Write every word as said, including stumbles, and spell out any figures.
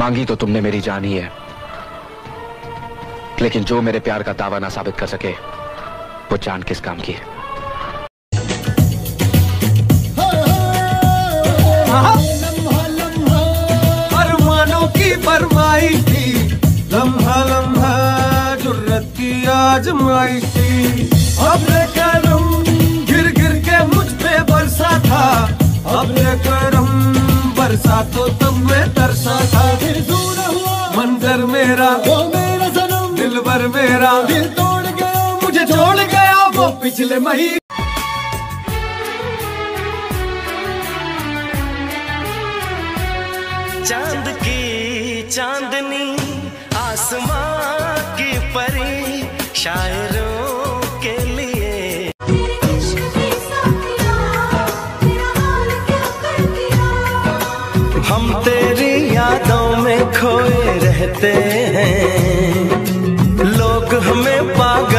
मांगी तो तुमने मेरी जान ही है, लेकिन जो मेरे प्यार का दावा ना साबित कर सके वो जान किस काम की है। अरमानों की फरमाई थी, लम्हा लम्हा जुर्रत की आजमाई थी। अब ये करम गिर गिर के मुझ पे बरसा था, अब ये करम बरसा तो तुम में तरसा था। मंजर मेरा दिल भर मेरा दिल तोड़ गया, मुझे छोड़ गया वो पिछले महीने। चांद की चांदनी आसमां की परी, शायरों के लिए हम तेरी यादों में खोए रहते हैं, लोग हमें पागल